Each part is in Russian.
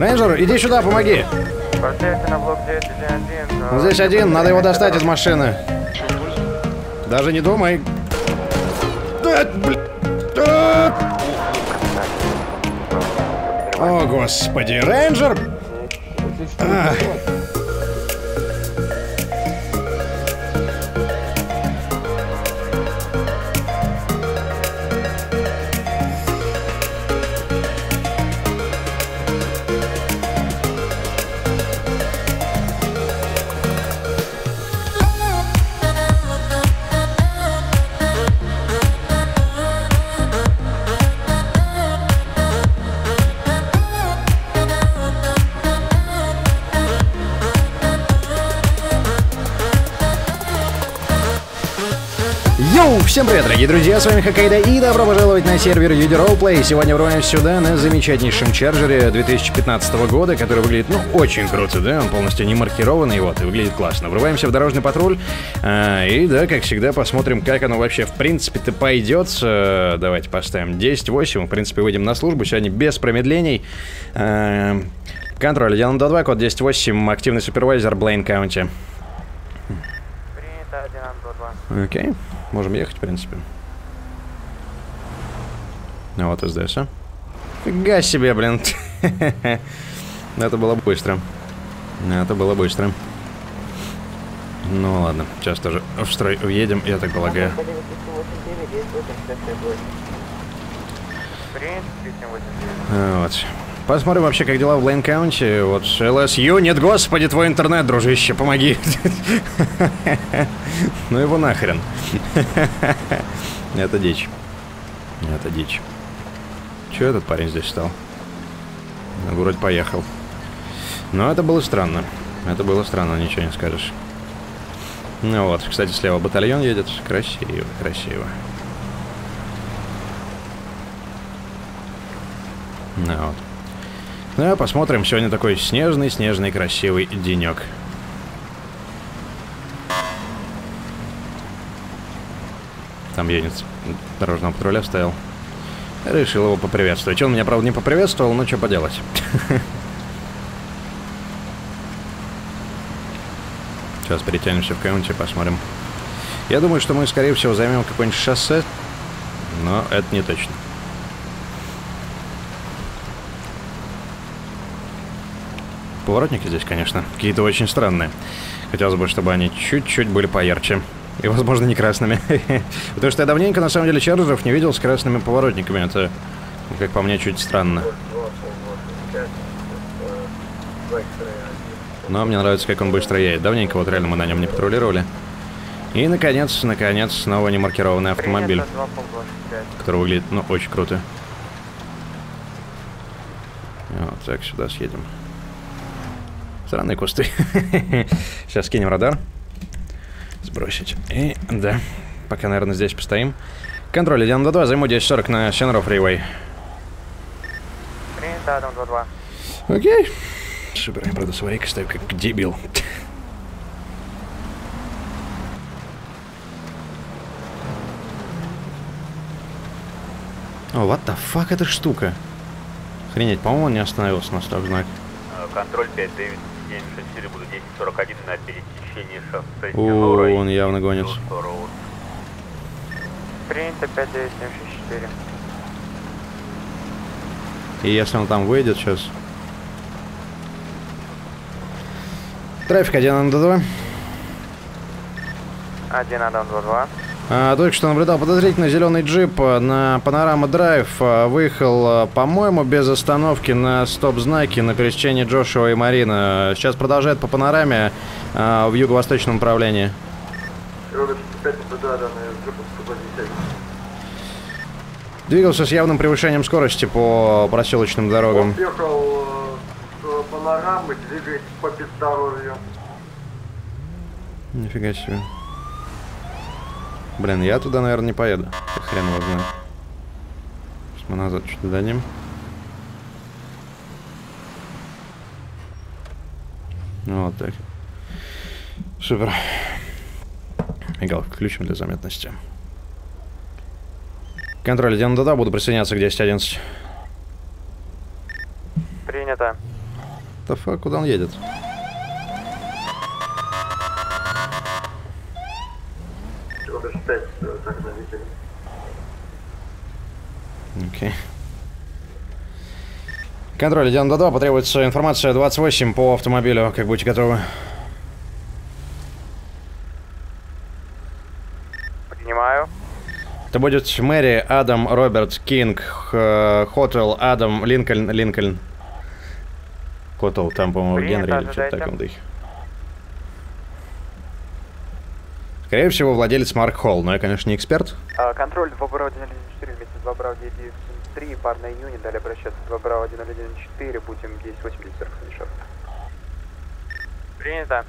Рейнджер, иди сюда, помоги. Здесь один, надо его достать из машины. Даже не думай. О, господи, Рейнджер! Ах. Всем привет, дорогие друзья, с вами Хоккайдо и добро пожаловать на сервер UD Roleplay. Сегодня врываемся сюда на замечательнейшем чарджере 2015 года, который выглядит, ну, очень круто, да? Он полностью не маркированный, вот, и выглядит классно. Врываемся в дорожный патруль, и, да, как всегда, посмотрим, как оно вообще, в принципе-то, пойдет. Давайте поставим 10-8, в принципе, выйдем на службу, сегодня без промедлений. Контроль 1-2, код 10-8, активный супервайзер Блейн-Каунти. Окей. Можем ехать, в принципе. Ну вот, СДС. Фига себе, блин. Это было быстро. Это было быстро. Ну ладно, сейчас тоже в строй уедем, я так полагаю. Вот. Посмотрим вообще, как дела в Блейн-Каунти. Вот, LSU, нет, господи, твой интернет, дружище, помоги. Ну его нахрен. Это дичь. Это дичь. Че этот парень здесь стал? Вроде поехал. Но это было странно. Это было странно, ничего не скажешь. Ну вот, кстати, слева батальон едет. Красиво, красиво. Ну вот. Ну, посмотрим. Сегодня такой снежный, красивый денек. Там едет дорожного патруля стоял. Решил его поприветствовать. Он меня, правда, не поприветствовал, но что поделать. Сейчас перетянемся в Каунти, посмотрим. Я думаю, что мы, скорее всего, займем какое-нибудь шоссе. Но это не точно. Поворотники здесь, конечно, какие-то очень странные. Хотелось бы, чтобы они чуть-чуть были поярче. И, возможно, не красными. Потому что я давненько, на самом деле, чарджеров не видел с красными поворотниками. Это, как по мне, чуть странно. Но мне нравится, как он быстро едет. Давненько, вот реально, мы на нем не патрулировали. И, наконец, снова немаркированный автомобиль. Который выглядит, ну, очень круто. Вот так, сюда съедем. Странные кусты. Сейчас скинем радар. Сбросить. И, да, пока, наверное, здесь постоим. Контроль 1-2, займу 10-40 на Шенроу Фривей. Принято, 1-2-2. Окей. Супер, я, правда, с аварийкой стою как дебил. О, what the fuck эта штука? Охренеть, по-моему, он не остановился на стоп-знак. Контроль 5-9. 764 буду 1041 на пересечении шоссе. О, он явно гонит. Принято 59764. И если он там выйдет сейчас. Трафик 1-2. 1-2-2. Только что наблюдал подозрительно зеленый джип на Панорама-драйв. Выехал, по-моему, без остановки на стоп-знаке на пересечении Джошева и Марина. Сейчас продолжает по Панораме в юго-восточном направлении. Двигался с явным превышением скорости по проселочным дорогам. Он ехал с Панорамы, двигаясь по бездорожью. Нифига себе. Блин, я туда, наверное, не поеду. Хрен его знает. Сейчас мы назад что-то дадим. Ну, вот так. Супер. Мигалку включим для заметности. Контроль 1-2, буду присоединяться к 10-11. Принято. What the fuck? Куда он едет? Окей. Контроль, идем до 2. Потребуется информация 28 по автомобилю. Как будете готовы? Принимаю. Это будет Мэри, Адам, Роберт, Кинг, Хотел, Адам, Линкольн, Линкольн. Котел, там, по-моему, Генри или что-то в таком духе. Скорее всего, владелец Марк Холл, но я, конечно, не эксперт. Контроль 2 Браво 104 вместе 2 Браво 103, парная июня, далее обращаться 2 Браво 114, будем 1080 хорошо. Принято.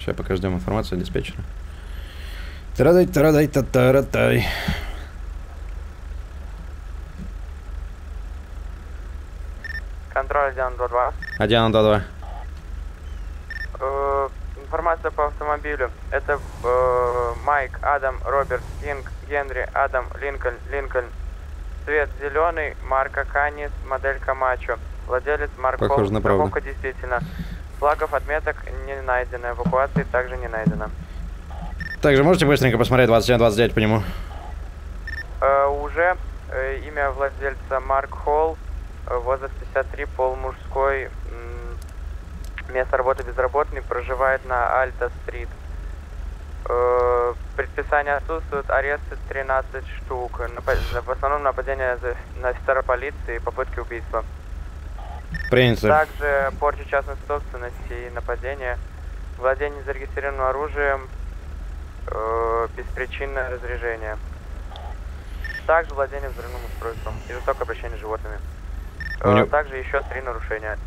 Сейчас пока ждем информацию от диспетчера. Тарадай-тарадай-та-таратай. Контроль 1-2-2. 1-2-2. Информация по автомобилю. Это Майк, Адам, Роберт, Кинг, Генри, Адам, Линкольн, Линкольн. Цвет зеленый, марка Канис, модель Камачо. Владелец Марк Холл. Похоже на правду. Парковка действительно. Флагов, отметок не найдено. Эвакуации также не найдено. Также можете быстренько посмотреть 27-29 по нему? Уже. Имя владельца Марк Холл. Возраст 53, пол мужской, место работы безработный, проживает на Альта-Стрит. Предписание отсутствует, аресты 13 штук. В основном нападение на офицера полиции и попытки убийства. Принято. Также порча частной собственности и нападение. Владение зарегистрированным оружием, беспричинное разряжение. Также владение взрывным устройством и жестокое обращение с животными. Также еще 3 нарушения.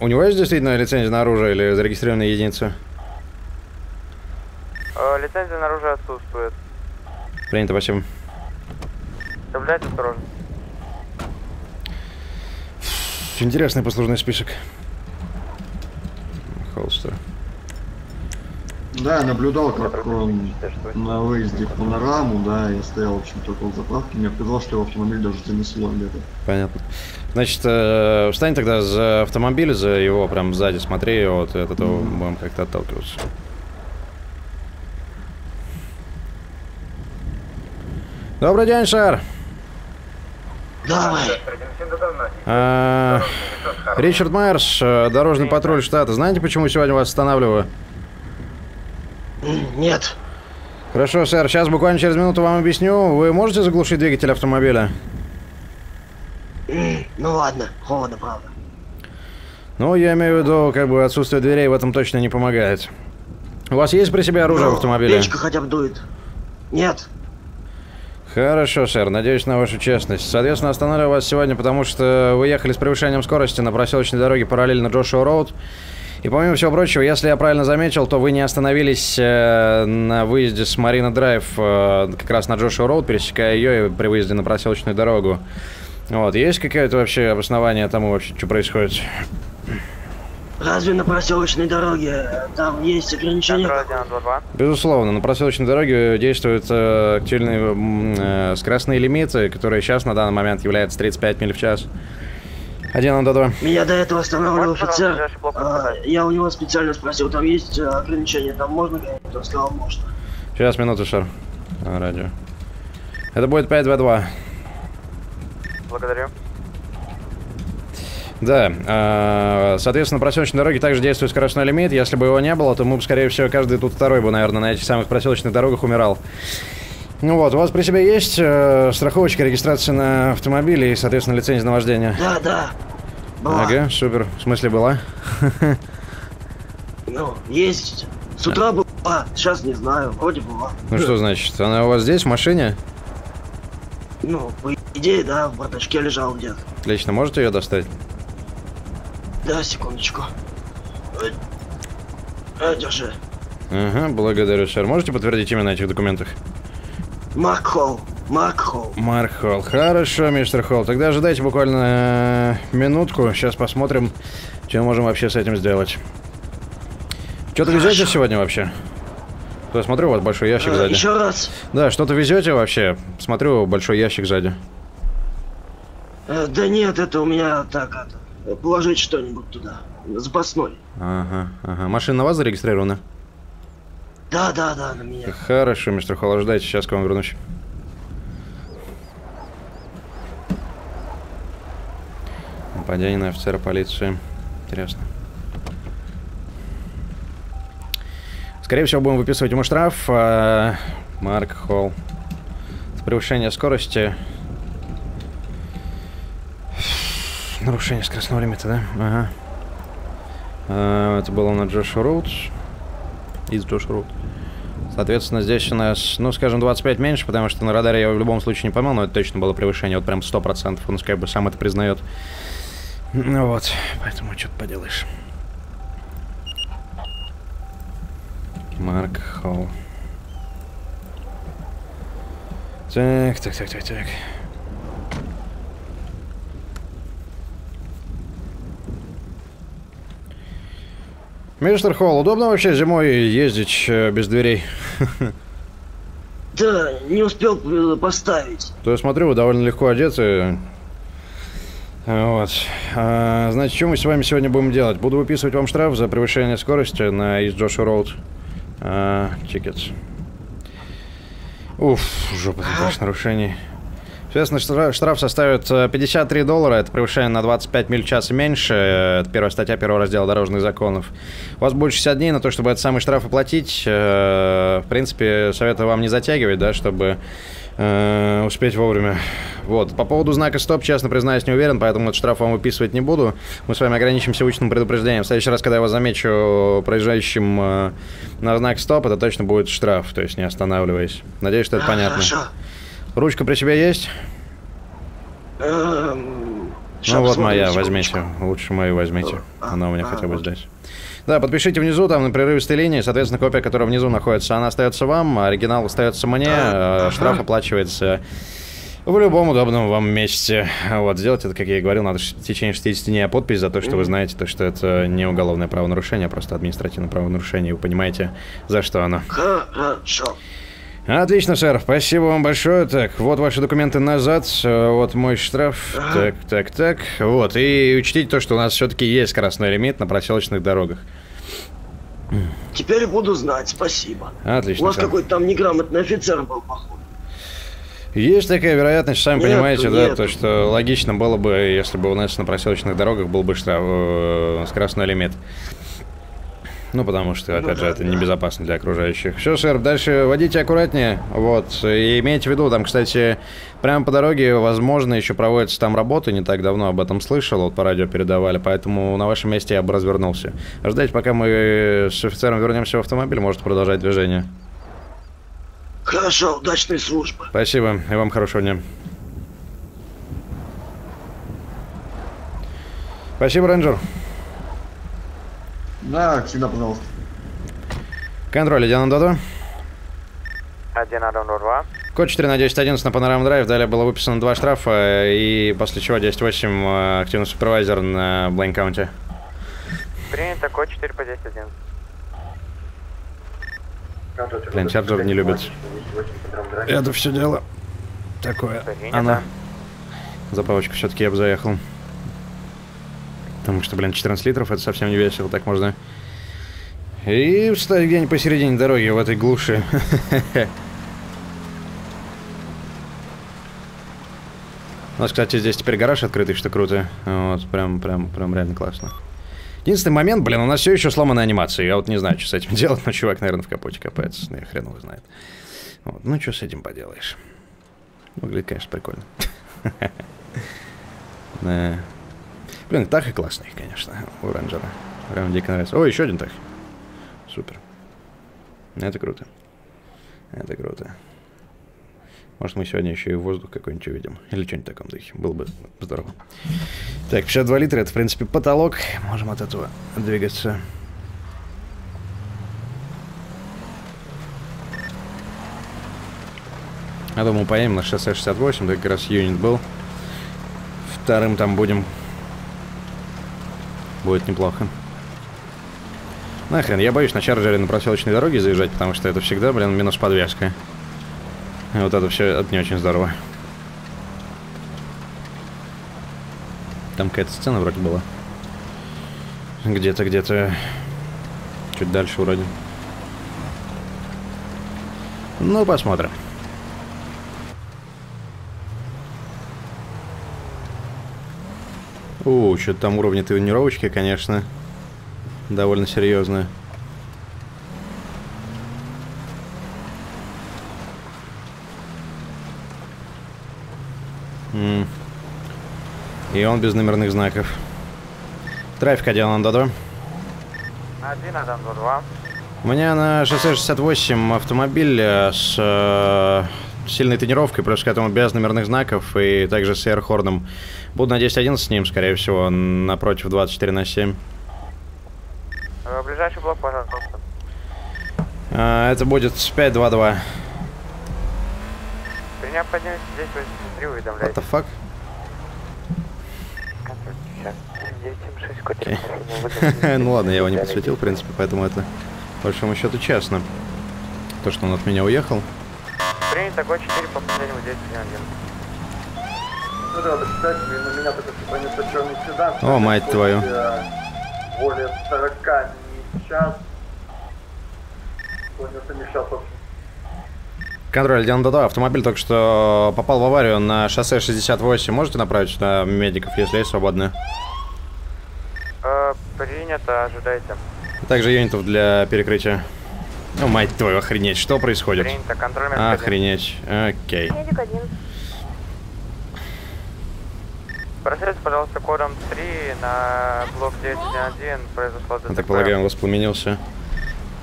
У него есть действительно лицензия на оружие или зарегистрированная единица? Лицензия на оружие отсутствует. Принято, спасибо. Соблюдайте осторожно. Интересный послужной список. Холстер. Да, я наблюдал, как он на выезде в Панораму, да, я стоял, в общем-то, около заправки, мне показалось, что его автомобиль даже занесло где-то. Понятно. Значит, встань тогда за автомобиль, за его прям сзади, смотри, вот от этого будем как-то отталкиваться. Добрый день, Шар! Давай! Ричард Майерс, дорожный патруль штата. Знаете, почему сегодня вас останавливаю? Нет. Хорошо, сэр. Сейчас буквально через минуту вам объясню. Вы можете заглушить двигатель автомобиля? Ну ладно, холодно, правда. Ну, я имею в виду, как бы отсутствие дверей в этом точно не помогает. У вас есть при себе оружие в автомобиле? Печка хотя бы дует. Нет. Хорошо, сэр. Надеюсь на вашу честность. Соответственно, останавливаю вас сегодня, потому что вы ехали с превышением скорости на проселочной дороге параллельно Джошева Роуд. И помимо всего прочего, если я правильно заметил, то вы не остановились на выезде с Марина-драйв, как раз на Джошева Роуд, пересекая ее и при выезде на проселочную дорогу. Вот, есть какое-то вообще обоснование тому, вообще, что происходит? Разве на проселочной дороге там есть ограничения? Безусловно, на проселочной дороге действуют активные скоростные лимиты, которые сейчас на данный момент являются 35 миль в час. 1-2-2. Меня до этого останавливал офицер. Я у него специально спросил, там есть ограничения, там можно? Он сказал, можно. Сейчас, минуту, Шар. Радио. Это будет 5-2-2. Благодарю. Да. Соответственно, на проселочной дороге также действует скоростной лимит. Если бы его не было, то мы бы, скорее всего, каждый тут второй бы, наверное, на этих самых проселочных дорогах умирал. Ну вот, у вас при себе есть страховочка, регистрация на автомобиль и, соответственно, лицензия на вождение? Да, да. Была. Ага, супер. В смысле была? Ну, есть. С утра была, сейчас не знаю, вроде была. Ну что значит, она у вас здесь, в машине? Ну, по идее, да, в бардачке лежала где-то. Отлично, можете ее достать? Да, секундочку. Держи. Ага, благодарю, сэр. Можете подтвердить имя на этих документах? Марк Холл. Марк Холл. Марк Холл. Хорошо, мистер Холл. Тогда ожидайте буквально минутку. Сейчас посмотрим, что мы можем вообще с этим сделать. Что-то везете сегодня вообще? Я смотрю, у вас большой ящик сзади. Еще раз. Да, что-то везете вообще? Смотрю, большой ящик сзади. Да нет, это у меня так, это, положить что-нибудь туда, запасной. Ага, ага. Машина на вас зарегистрирована? Да, да, да, на меня. Хорошо, мистер Холл, ждайте, сейчас к вам вернусь. Нападение на офицера полиции. Интересно. Скорее всего, будем выписывать ему штраф. Марк Холл. Превышение скорости. Нарушение скоростного лимита, да? Ага. Это было на Джошу Роудс. East Joshua Road. Соответственно, здесь у нас, ну, скажем, 25 меньше, потому что на радаре я его в любом случае не поймал, но это точно было превышение, вот прям 100%. Он, как бы, сам это признает. Ну вот, поэтому что-то поделаешь. Марк Холл. Так, так, так, так, так. Мистер Холл, удобно вообще зимой ездить без дверей? Да, не успел поставить. То я смотрю, вы довольно легко одеты. Вот. Значит, что мы с вами сегодня будем делать? Буду выписывать вам штраф за превышение скорости на East Joshua Road. Tickets. Уф, жопа, тысяч нарушений. Соответственно, штраф составит $53, это превышение на 25 миль в час и меньше, это первая статья первого раздела дорожных законов. У вас будет 60 дней на то, чтобы этот самый штраф оплатить. В принципе, советую вам не затягивать, да, чтобы успеть вовремя. Вот. По поводу знака «Стоп», честно признаюсь, не уверен, поэтому этот штраф вам выписывать не буду. Мы с вами ограничимся устным предупреждением. В следующий раз, когда я вас замечу проезжающим на знак «Стоп», это точно будет штраф, то есть не останавливаясь. Надеюсь, что это понятно. Хорошо. Ручка при себе есть? Ну вот моя, возьмите. Лучше мою возьмите. Она у меня хотя бы здесь. Да, подпишите внизу, там на прерывистой линии. Соответственно, копия, которая внизу находится, она остается вам, оригинал остается мне. Штраф оплачивается в любом удобном вам месте. Вот, сделать это, как я и говорил, надо в течение 60 дней подпись за то, что вы знаете, то, что это не уголовное правонарушение, а просто административное правонарушение. И вы понимаете, за что оно. Хорошо. Отлично, сэр, спасибо вам большое. Так, вот ваши документы назад, вот мой штраф, так, так, так. Вот, и учтите то, что у нас все-таки есть скоростной лимит на проселочных дорогах. Теперь буду знать, спасибо. Отлично. У вас какой-то там неграмотный офицер был, походу. Есть такая вероятность, сами понимаете, да, то, что логично было бы, если бы у нас на проселочных дорогах был бы штраф, скоростной лимит. Ну, потому что, опять же, это небезопасно для окружающих. Все, сэр, дальше водите аккуратнее. Вот. И имейте в виду, там, кстати, прямо по дороге, возможно, еще проводятся там работы. Не так давно об этом слышал, вот по радио передавали. Поэтому на вашем месте я бы развернулся. Ждайте, пока мы с офицером вернемся в автомобиль, может продолжать движение. Хорошо, удачной службы. Спасибо, и вам хорошего дня. Спасибо, рейнджер. Да, всегда, пожалуйста. Контроль, 1-2. 1-2. Код 4 на 10-11 на Панорама-драйв. Далее было выписано 2 штрафа, и после чего 10-8 активный супервайзер на Блейн-Каунте. Принято, код 4 по 10-11. Блин, чарджер не любит. Это все дело такое. Она. За палочку все-таки я бы заехал. Потому что, блин, 14 литров, это совсем не весело, так можно и встать где-нибудь посередине дороги, в этой глуши. У нас, кстати, здесь теперь гараж открытый, что круто. Вот, прям реально классно. Единственный момент, блин, у нас все еще сломана анимация. Я вот не знаю, что с этим делать, но чувак, наверное, в капоте копается. Я хрен его знает. Вот, ну, что с этим поделаешь. Выглядит, конечно, прикольно. Да. Блин, тахи классные, конечно, у рейнджера. Прям дико нравится. О, еще один тах. Супер. Это круто. Это круто. Может, мы сегодня еще и воздух какой-нибудь увидим. Или что-нибудь в таком духе. Было бы здорово. Так, 52 литра, это, в принципе, потолок. Можем от этого двигаться. Я думаю, поедем на шоссе 68. Да, как раз юнит был. Вторым там будем... Будет неплохо. Нахрен, я боюсь на чарджере на проселочной дороге заезжать, потому что это всегда, блин, минус подвязка. И вот это все, это не очень здорово. Там какая-то сцена вроде была. Где-то. Чуть дальше вроде. Ну, посмотрим. Что-то там уровни тренировочки, конечно, довольно серьезные. И он без номерных знаков. Трафик 1-2. 1-2. У меня на шоссе 68 автомобиль с сильной тренировкой, плюс к этому без номерных знаков и также с эйр-хорном. Буду на 10-11 с ним, скорее всего, напротив 24/7. Ближайший блок, пожалуйста. Это будет 5-2-2. При необходимости здесь 83 уведомляйте. What the fuck? Ну ладно, я его не подсветил, в принципе, поэтому это, по большому счету, честно. То, что он от меня уехал. Принято, год 4 по последнему действию 1. Ну да, кстати, на меня только что понесла черный седан. О, мать твою. Более 40 не в час. Понесла не в час, в общем. Контроль 1-2. Автомобиль только что попал в аварию на шоссе 68. Можете направить сюда медиков, если есть свободные? Принято, ожидайте. Также юнитов для перекрытия. Ну, мать твою, охренеть, что происходит? Принято, контроль медик 1. Охренеть, окей. Медик 1. Проследуйте, пожалуйста, кодом 3 на блок 9-1. Произошло ДТП. Так, полагаю, он воспламенился.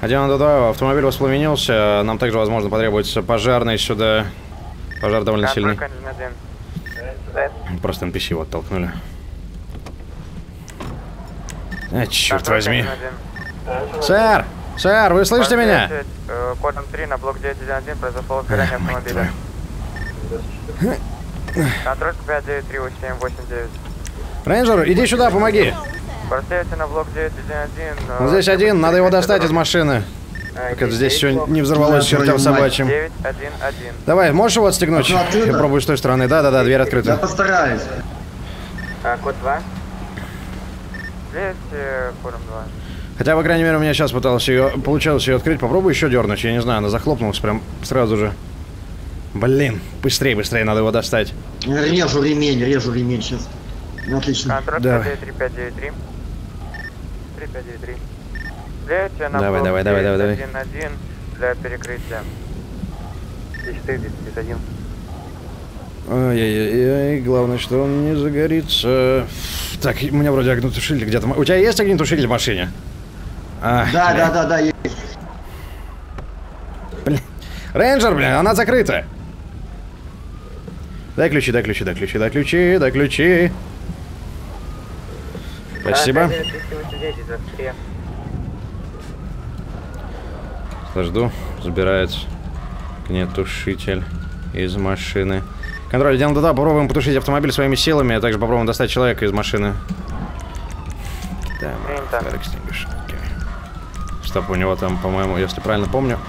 1-2, автомобиль воспламенился. Нам также, возможно, потребуется пожарный сюда. Пожар довольно сильный. Просто NPC его оттолкнули. Черт возьми. Сэр! Сэр, вы слышите меня? Кодом 3 на блок 9-1 произошло сгорание автомобиля. Контроль 5-9-3-8-8-9. Рейнджер, иди сюда, помоги! Проследуйте на блок 9-1-1. Здесь один, надо его достать из машины. Как здесь все не взорвалось чертям собачьим. 9-1-1. Давай, можешь его отстегнуть? Я пробую с той стороны. Да-да-да, дверь открыта. Я постараюсь. Код 2. Хотя, по крайней мере, у меня сейчас получалось ее открыть. Попробуй еще дернуть. Я не знаю, она захлопнулась прям сразу же. Блин, быстрее, надо его достать. Режу ремень сейчас. Отлично. Контроль 5-9-3-5-9-3. 3-5-9-3. Давай. 1-1 для перекрытия. 4-31. Ой-ой-ой, главное, что он не загорится. Так, у меня вроде огнетушитель где-то. У тебя есть огнетушитель в машине? Да, есть. Блин. Рейнджер, блин, она закрыта. Дай ключи. Спасибо. Жду, забирается огнетушитель из машины. Контроль 1-2, попробуем потушить автомобиль своими силами, а также попробуем достать человека из машины. Да, Марк, стоп, у него там, по-моему, если правильно помню.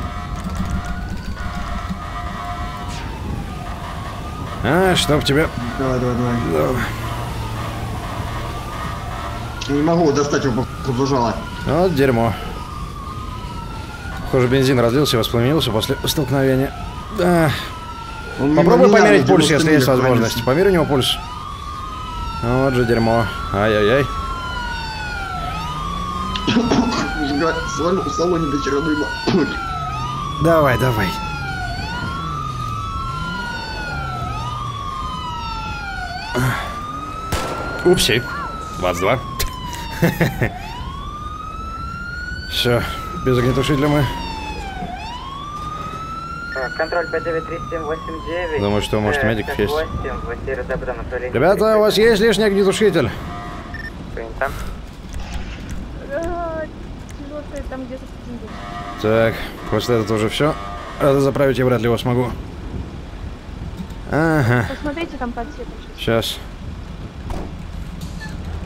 Чтоб тебе... Давай. Я не могу достать его, подлежало. Вот дерьмо. Похоже, бензин разлился и воспламенился после столкновения. Да. Попробуй померить пульс, если есть возможность. Померь у него пульс. Вот же дерьмо. Ай-яй-яй. В салоне до черного. Давай. Упси. 22. Все, без огнетушителя мы. Контроль 5-9-3-7-8-9. Думаю, что может медик есть. Ребята, у вас есть лишний огнетушитель? Принято. Так, после этого уже все. Надо заправить, я вряд ли его смогу. Ага. Посмотрите там под сеточкой. Сейчас.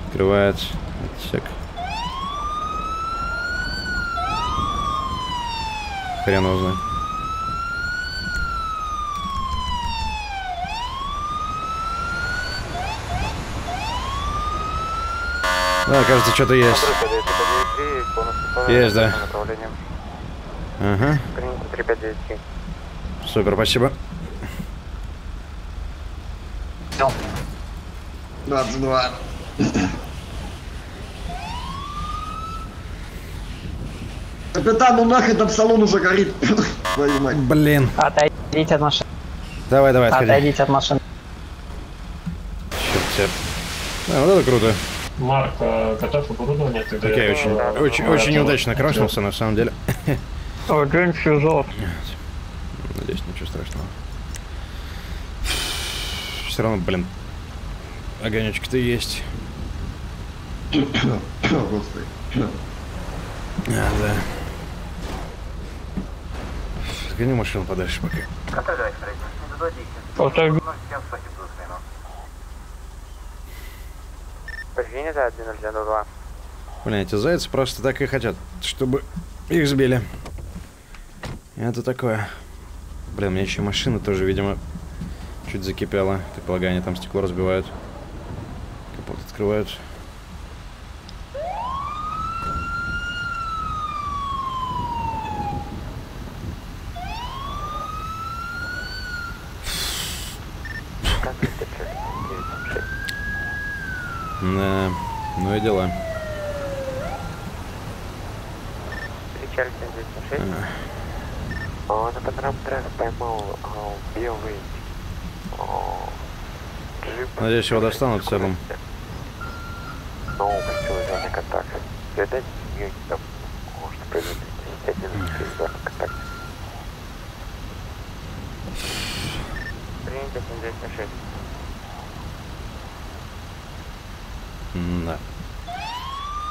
Открывается отсек. хрен его знает. Да, кажется, что-то есть. Есть, да. Ага. Супер, спасибо. 22. Капитан, ну нахрен, там салон уже горит. Блин. Отойдите от машины. Давай, давай, отходи. Отойдите от машины. Черт тебя. Да, вот это круто. Марк, готов оборудование? Тогда окей, очень удачно крашнулся, на самом деле. О, Джеймс Фьюзов. Надеюсь, ничего страшного. Все равно, блин, огонечки-то есть. Да. Сгони машину подальше пока. Блин, эти зайцы просто так и хотят, чтобы их сбили. Это такое. Блин, у меня еще машина тоже, видимо, чуть закипела. Так полагаю, они там стекло разбивают. Капот открывают. Да, ну и дела. Ричард 76. На Панорама-драйв поймал белый джип. Надеюсь, его достанут в целом. Новый человек контакт. Передайте ее, может произойти 51 контакт. Принято 76. Да.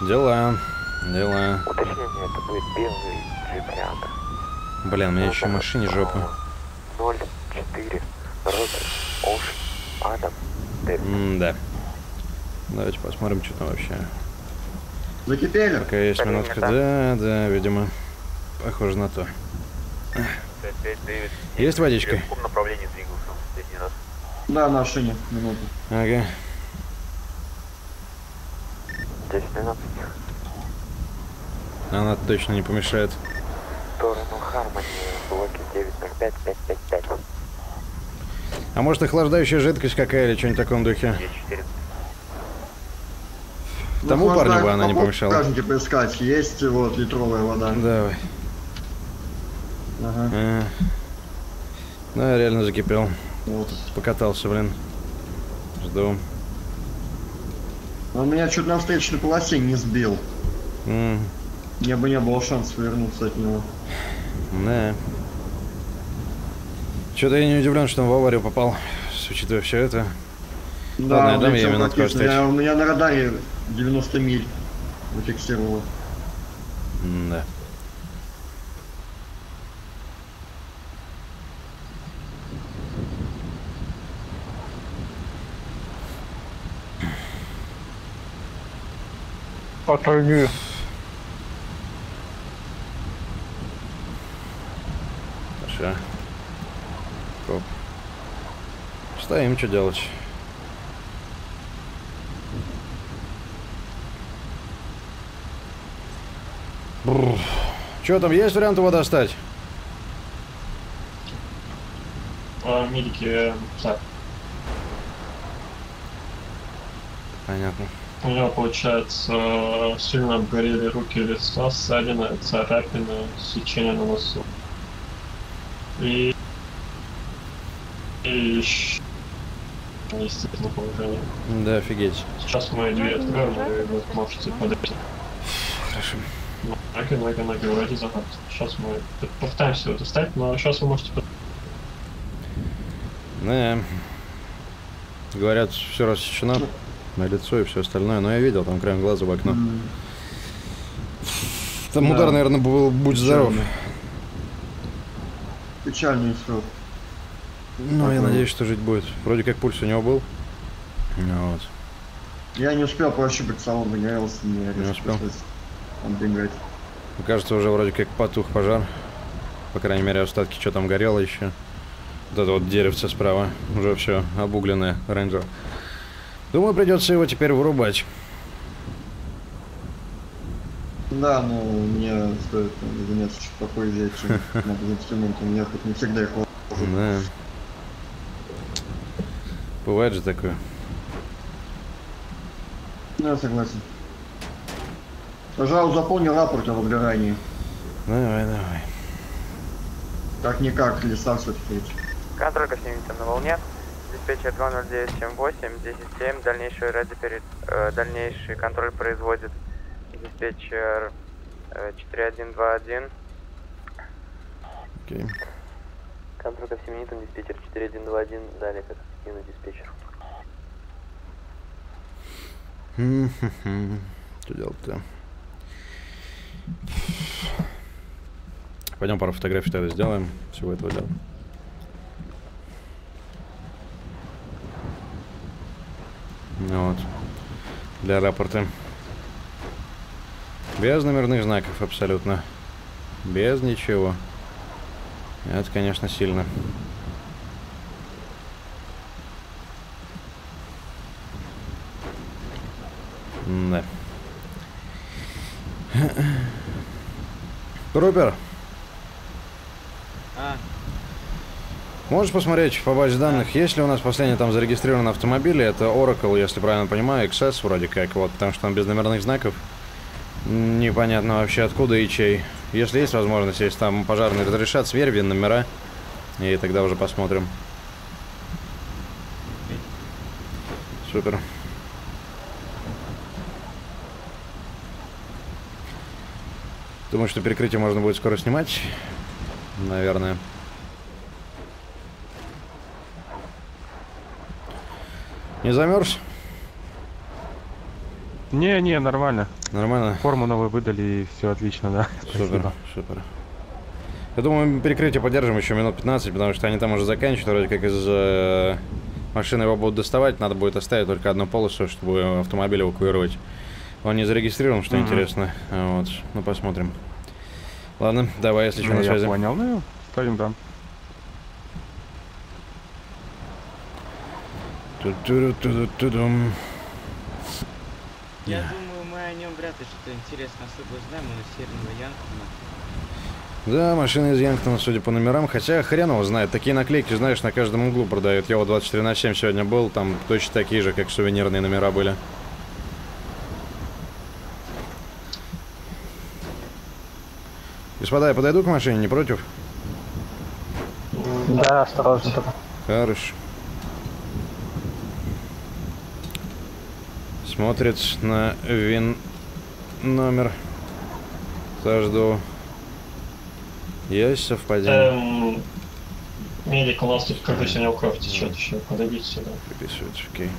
Дела. Уточнение, это будет белый джип ряда. Блин, у меня еще в машине жопа. 04. Роберт, Ош, Адам, Дэвид. Да. Давайте посмотрим, что там вообще. Закипели? Пока есть минутка. Да, видимо. Похоже на то. Есть водичка? В каком направлении двигался? Да, на машине. Минуту. Ага. 10-12. Она точно не помешает. Сторону Хармони, блоки 905-555. А может, охлаждающая жидкость какая или что-нибудь в таком духе? Тому парню бы она не помешала. Покажите поискать, есть вот литровая вода. Давай. Ага. Да, реально закипел. Вот. Покатался, блин. Жду. Он меня чуть на встречной полосе не сбил. Мне бы не было шансов вернуться от него. Да. Что-то я не удивлен, что он в аварию попал, учитывая все это. Да, ладно, у меня на радаре 90 миль зафиксировало. Да. Отойди. Хорошо. Топ. Стоим, что делать? Бррр. Что там, есть вариант его достать? Медики, так. Понятно. У меня, получается, сильно обгорели руки, лицо, ссадина, царапина, сечение на носу. И еще неестественное положение. Да, офигеть. Сейчас мы дверь откроем, и вы можете подойти. Хорошо. Ноги, вроде захват. Сейчас мы попытаемся его достать, но сейчас вы можете подойти. Да. Говорят, все рассечено. На лицо и все остальное, но я видел там краем глаза в окно. Там да. Удар, наверное, был будь здоров. Печальный срок. Ну, я надеюсь, что жить будет. Вроде как пульс у него был. Вот. Я не успел прощупать салон, догорелся, не успел. Он двигает. Кажется, уже вроде как потух пожар. По крайней мере, остатки, что там горело еще. Вот это вот деревце справа. Уже все обугленное, рейнджер. Думаю, придется его теперь вырубать. Да, ну, мне стоит заняться чуть похоже взять, чем надо инструментом. Я хоть не всегда их лажу. Да. Бывает же такое. Да, согласен. Пожалуй, заполни рапорт о возгорании. Давай, давай. Как-никак, леса все-таки. Контролька с ними там на волне. Диспетчер 20978, 107, дальнейший радиоперед... дальнейший контроль производит диспетчер 4121. Окей. Контролька с Семенитом, диспетчер 4121, далее как активный диспетчер. Что делать-то? Пойдем пару фотографий тогда сделаем, всего этого дела. Вот. Для рапорта. Без номерных знаков абсолютно. Без ничего. Это, конечно, сильно. Да. Рупер. А. Можешь посмотреть по базе данных, есть ли у нас последний там зарегистрирован автомобиль? Это Oracle, если правильно понимаю, XS вроде как, вот, потому что там без номерных знаков. Непонятно вообще откуда и чей. Если есть возможность, если там пожарные разрешат, сверь ВИН номера, и тогда уже посмотрим. Супер. Думаю, что перекрытие можно будет скоро снимать. Наверное. Не замерз? Не, нормально. Нормально? Форму новую выдали и все отлично, да. Супер, спасибо. Супер. Я думаю, мы перекрытие поддержим еще минут 15, потому что они там уже заканчивают. Вроде как из машины его будут доставать. Надо будет оставить только одну полосу, чтобы автомобиль эвакуировать. Он не зарегистрирован, что интересно. Вот, ну посмотрим. Ладно, давай, если что, на связи. Я понял, ну, ставим там. Я думаю, мы о нем вряд ли что-то интересное особо знаем, он из северного Янктона. Да, машина из Янктона, судя по номерам, хотя хрен его знает. Такие наклейки, знаешь, на каждом углу продают. Я вот 24/7 сегодня был, там точно такие же, как сувенирные номера были. Господа, я подойду к машине, не против? Да, осторожно. Хорошо. Смотрит на ВИН номер. Жду. Есть совпадение? Медик, у нас тут какой-то сильный кровь течет еще. Подойдите сюда. Приписывается, окей.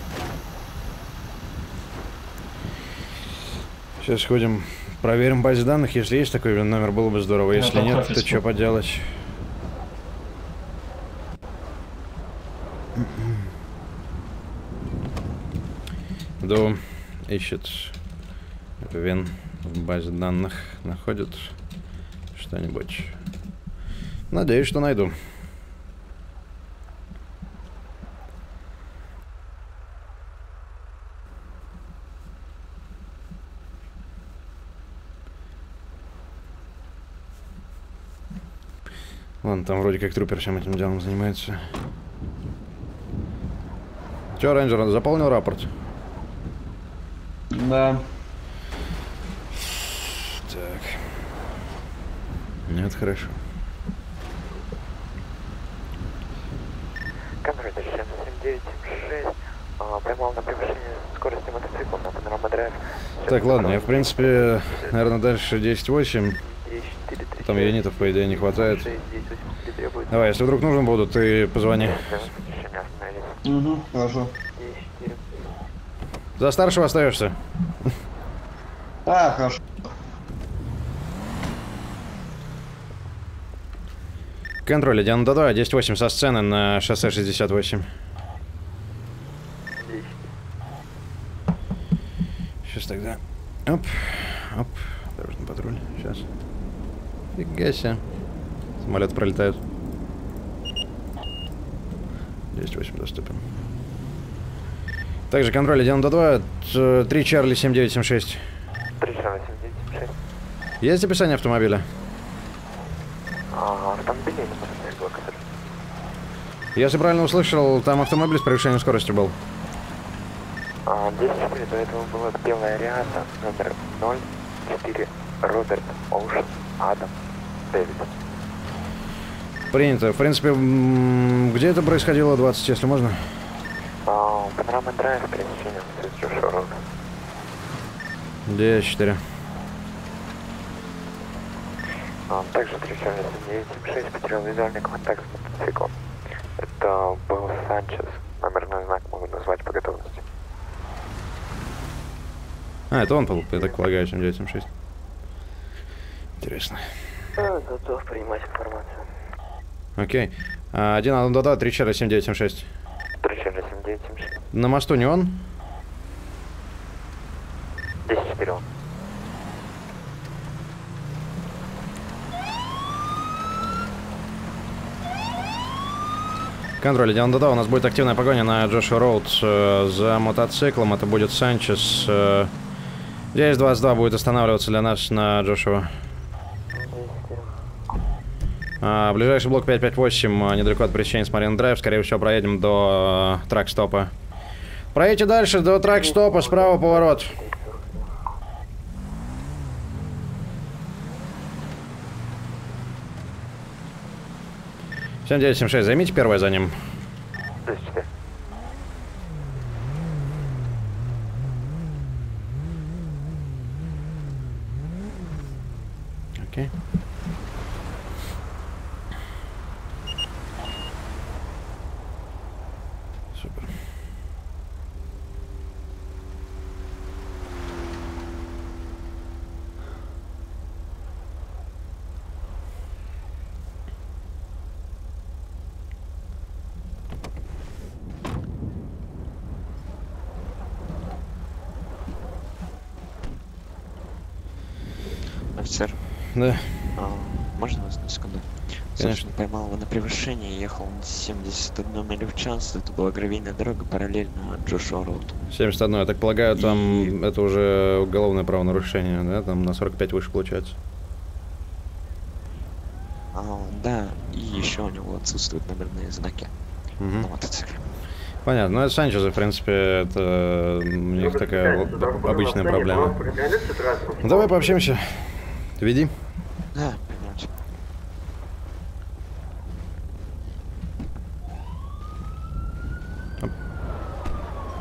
Сейчас ходим. Проверим базе данных, если есть такой номер, было бы здорово. Если ну, нет, то что поделать? Ду ищет ВИН в базе данных, находит что-нибудь. Надеюсь, что найду. Ладно, там вроде как трупер всем этим делом занимается. Че, рейнджер, заполнил рапорт? Да. Так. Нет, хорошо. Контроль 77976. Поймал на превышение скорости мотоцикла на Панорама-драйв. Так, ладно, я в принципе, наверное, дальше 10.8. Там юнитов, по идее, не хватает. Давай, если вдруг нужно будут, ты позвони. Угу, хорошо. За старшего остаешься. А, хорошо. Контроль, 1-2, 10-8 со сцены на шоссе 68. Сейчас тогда. Оп, оп. Дорожный патруль, сейчас. Фига себе. Самолет пролетает. 10-8 доступен. Также контроль 1-2, 3 Чарли 7976. 3 Чарли 7976. Есть описание автомобиля? Автомобиль не посмотрел, блокатор. Если правильно услышал, там автомобиль с превышением скорости был. 10-4, до этого была белая Ариата, номер 04, Роберт Оушен Адам Дэвид. Принято. В принципе, где это происходило 20, если можно? Панорама-драйв, пересечение с East Joshua Road. 10-4. Также встречали 976, потерял визуальный контакт с мотоциклом. Это был Санчес. Номерной знак могу назвать по готовности. Это он был, я так полагаю, чем 976. Интересно. Готов принимать информацию. Окей. 1-1-2-2, 3-4-7-9-7-6. 3-4-7-9-7-6. На мосту не он? 10-4 он. Контроль, 1-2-2, у нас будет активная погоня на Джошу Роудс за мотоциклом. Это будет Санчес. 10-22 будет останавливаться для нас на Джошева. Ближайший блок 558, недалеко от пересечения с Марина-драйв. Скорее всего, проедем до трак-стопа. Проедьте дальше до трак-стопа, справа поворот. — 7976, займите первое за ним. Окей. Okay. Офицер? Да. Можно вас на секунду? Конечно. Собственно, поймал его на превышении, ехал на 71 милю в час. Это была гравийная дорога параллельно Джошуа Роуд. 71, я так полагаю, там это уже уголовное правонарушение, да? Там на 45 выше получается. Да, и еще у него отсутствуют номерные знаки на мотоцикле. Понятно, ну это Санчеса, в принципе, это у них такая обычная проблема. Давай пообщаемся. Веди. Да.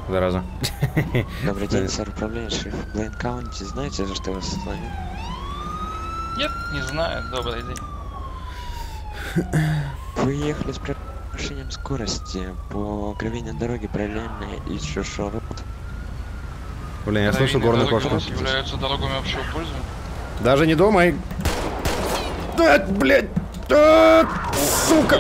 Зараза. Добрый день, сэр, управляющий Блейн-Каунти. Знаете, за что я вас остановил? Нет, не знаю. Добрый день. Вы ехали с превышением скорости по гравийной дороге параллельно East Joshua Road. Блин, я слышал горную кошку. Являются дорогами общего пользования. Даже не думай. Да, блядь. Да, сука.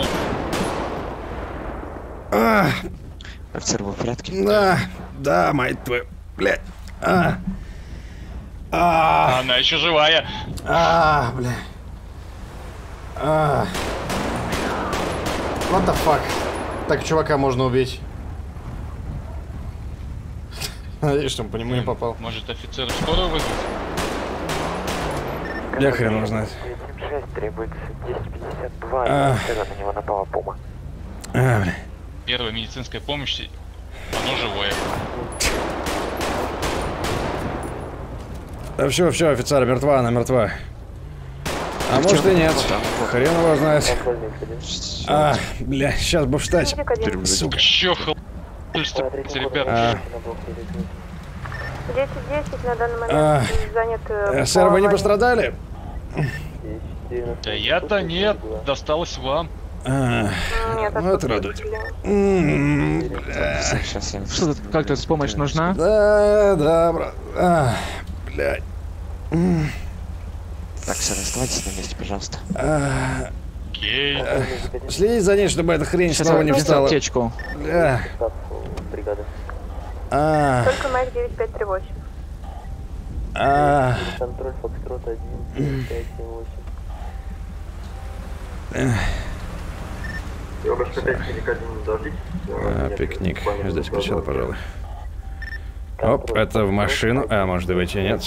Офицер, вы в порядке? Да. Да, мать твою. Блядь. Она еще живая. Блядь. What the fuck? Так чувака можно убить. Надеюсь, что он по нему не попал. Может, офицер скоро выйдет? Я хрен его знает. 76 требуется 1052, и на него напала пума. Бля. Первая медицинская помощь, оно живое. Да все, офицер, мертва, она мертва. А может и нет. Хрен его знает. Бля, сейчас бы встать. Сука, че хлопальство, ребята. 10-10 на данный момент занят... Сэр, вы не пострадали? Да я-то нет, досталось вам. Нет, вот радует. Как-то с помощью нужна? Да, брат. Блядь. Так, сэр, оставайтесь на месте, пожалуйста. Следите за ней, чтобы эта хрень снова не встала. Аптечку. Только Майк 9538. Контроль Фокстрот 1, 9538. Пикник. Здесь кричало, пожалуй. Оп, это в машину. А, может быть и нет.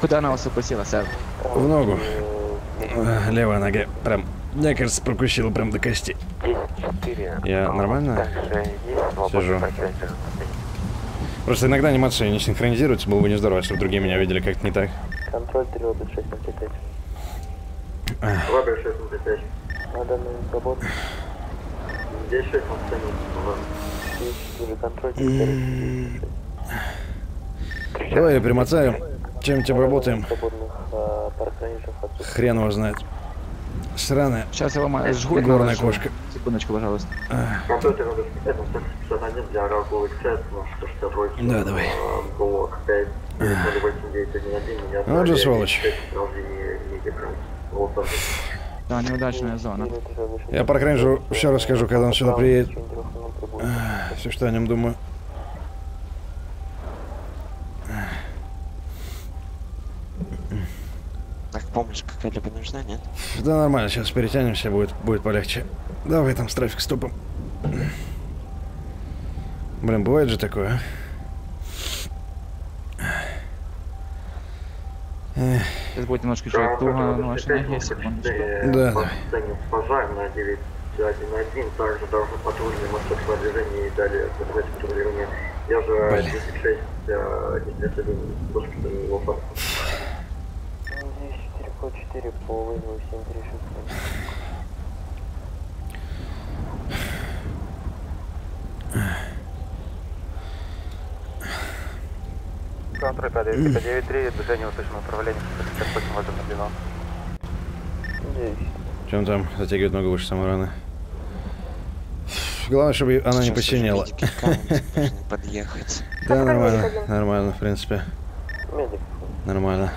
Куда она вас укусила, сэр? В ногу. Левая нога. Прям, мне кажется, прокусила прям до кости. Я нормально сижу? Просто иногда анимация не синхронизируется, было бы нездорово, если бы другие меня видели как-то не так. Контроль 3, 6, 5. Лабер 6, 5. На данный работу. Здесь 6, 5. Давай я примотаю, чем-нибудь обработаем. Хрен его знает. Сраная. Сейчас я ломаю. Горная кошка. Секундочку, пожалуйста. Да, давай. Ну же, сволочь. Да, неудачная зона. Я про Крэнджу все расскажу, когда он сюда приедет. Все, что о нем думаю. Так, помнишь, какая-либо нужна, нет? Да нормально, сейчас перетянемся, будет полегче. Давай там с трафик стопом. Блин, бывает же такое. Сейчас будет немножко человек туго, но аж не секундочку. Да, давай. 1-1, также должны патрульные маршруты в движении и далее соблюдать патрулирование. Я же 36, 101, тоже что-то не было факт. 4 по вызову 736. Контроль 5-9-3, движение в точном направлении, 68 в этом наблюдено. 9. Чем там затягивает ногу выше самой раны? Главное, чтобы она не посинела. Да, нормально, нормально, в принципе. Нормально.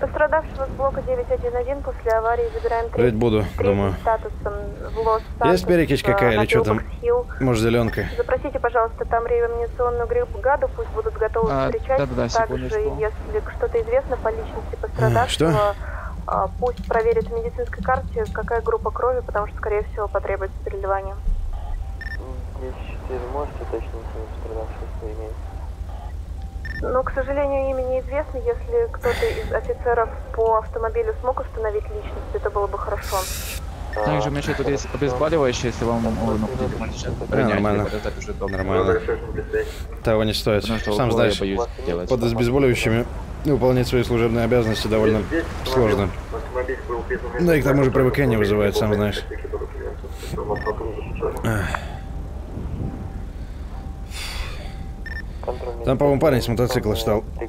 Пострадавшего с блока 911 после аварии забираем 3. Жить буду, думаю. Есть перекись какая или что там? Может, зеленка? Запросите, пожалуйста, там реанимационную бригаду, пусть будут готовы встречать. Да, также, если что-то известно по личности пострадавшего, что? Пусть проверят в медицинской карте, какая группа крови, потому что, скорее всего, потребуется переливание. 10-4, можете точно пострадавшего, что имеет? Но, к сожалению, имя неизвестно. Если кто-то из офицеров по автомобилю смог установить личность, это было бы хорошо. Также у меня еще тут есть обезболивающее, если вам нужно принять. Нормально. Нормально. Того не стоит. Сам знаешь, под обезболивающими выполнять свои служебные обязанности довольно сложно. Да и к тому же привыкание вызывает, сам знаешь. Там, по-моему, парень с мотоцикла стал. 10-4,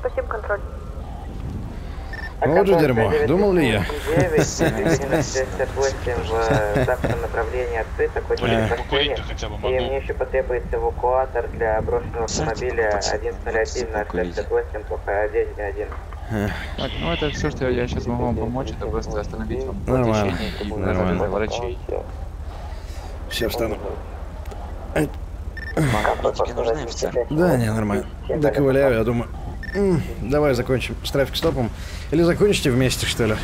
спасибо, контроль. Ну вот же дерьмо, думал ли я? 9-68 в западном направлении открыто, хоть и мне еще потребуется эвакуатор для брошенного автомобиля 101 на 68, пока 9-1. Так, ну это все, что я сейчас могу вам помочь, это просто остановить вам течение. Нормально, врачей. Все встану. Да, не, нормально. Доковыляю, я думаю. Давай закончим с трафик стопом. Или закончите вместе, что ли?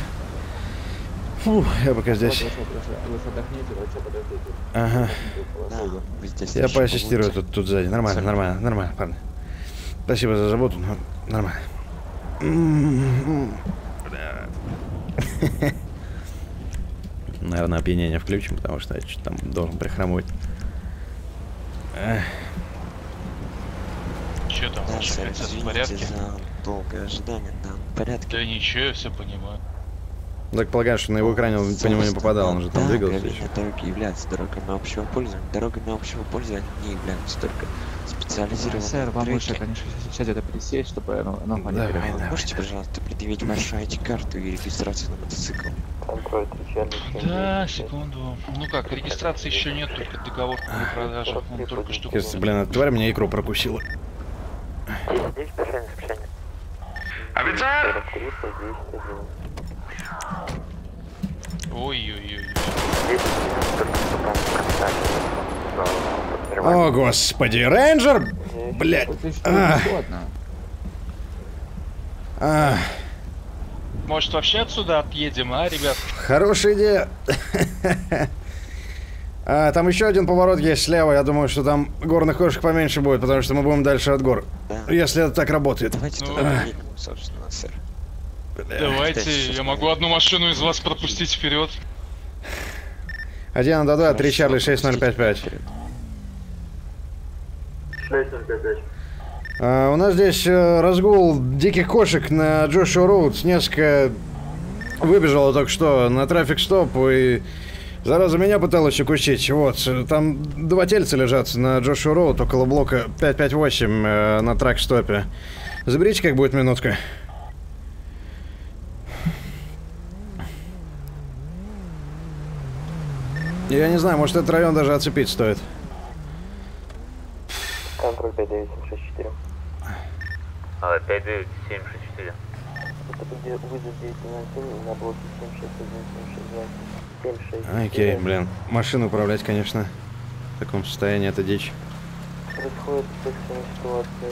Фу, я пока здесь. Ага. Я поассистирую тут сзади. Нормально, нормально, нормально, парни. Спасибо за заботу, но нормально. Наверное, опьянение включим, потому что я что-то там должен прихрамывать. Че там, да, сэр, в порядке? Долгое ожидание, да, в порядке. Да ничего, я все понимаю. Так полагаю, что на его экране он по нему не попадал, он же там двигался. Дороги являются дорогами общего пользования. Дорогами общего пользования не являются только специализированные. Сэр, вам лучше, конечно, сейчас это пересесть, чтобы нам понять. Можете, пожалуйста, предъявить вашу ID-карту и регистрацию на мотоцикл? Да, секунду. Ну как, регистрации еще нет, только договор по продаже. Блин, эта тварь мне икру прокусила. Офицер! Ой-ой-ой. О, господи, рейнджер! Блядь. Может, вообще отсюда отъедем, а, ребят? Хорошая идея. А, там еще один поворот есть слева. Я думаю, что там горных кошек поменьше будет, потому что мы будем дальше от гор. Да. Если это так работает. Давайте, собственно, сэр. Давайте, я могу одну машину из вас пропустить вперед. 1-2-2 от Ричарда 6055. 6055. У нас здесь разгул диких кошек на Джошуа Роудс. Несколько выбежало только что на трафик-стоп и... Зараза меня пыталась укусить. Вот, там два тельца лежат на Джошуа Роуд около блока 558 на трак-стопе. Заберите, как будет минутка. Я не знаю, может, этот район даже оцепить стоит. Контроль 59764. 59764. Это вызов деятельности на блоке 76176. Окей, блин. Машину управлять, конечно, в таком состоянии это дичь. Происходит экстренная ситуация.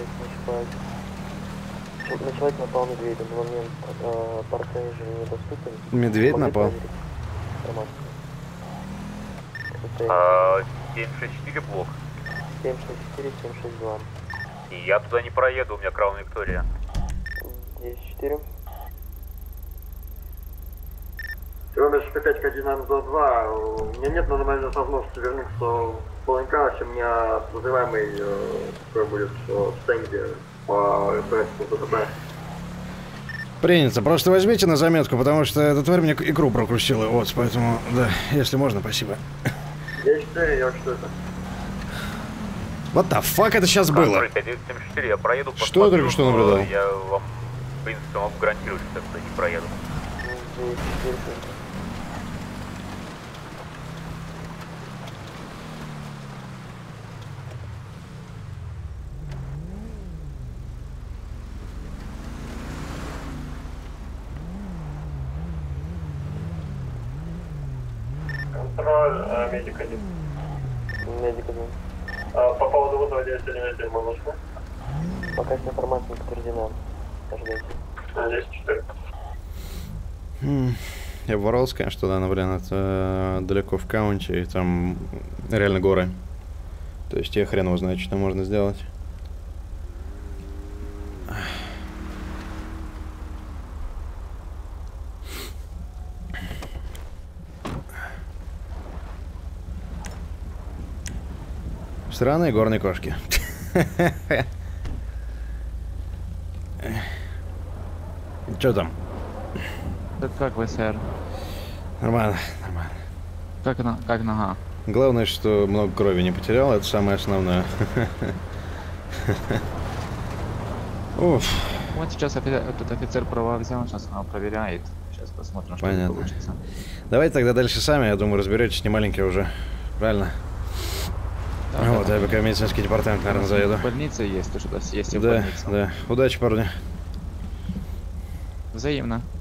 Человек напал медведя. В момент паркейджа недоступен. Медведь напал? 764 блок. 764, 762. Я туда не проеду, у меня Краун Виктория. 10-4. Номер 551-2. У меня нет на момент возможности вернуться в Блейн-Каунти, чем у меня подозреваемый будет в стенде по ДТП. Принято. Просто возьмите на заметку, потому что этот тварь мне икру прокусила. Вот, поэтому, да, если можно, спасибо. Я считаю, я что это. What the fuck это сейчас было? 574, я проеду, что я только что наблюдал? Я вам, в принципе, вам гарантирую, что я не проеду. Контроль, медик один. Медик один. По поводу вызова 911 мы нужны? Пока эта информация не подтверждена. Ожидайте. 10-4. Я боролся, конечно, туда, но, блин, это далеко в каунте, и там реально горы. То есть я хрен его знает, что можно сделать. Сраные горные кошки. Чё там? Так как вы, сэр? Нормально, нормально. Как нога? Главное, что много крови не потерял, это самое основное. Уф. Вот сейчас этот офицер права взял, сейчас она проверяет. Сейчас посмотрим, что получится. Давайте тогда дальше сами, я думаю, разберетесь, не маленькие уже. Правильно? Да, вот, я пока в медицинский департамент, наверное, заеду. Больница есть, то что-то есть. Да, да. Удачи, парни. Взаимно.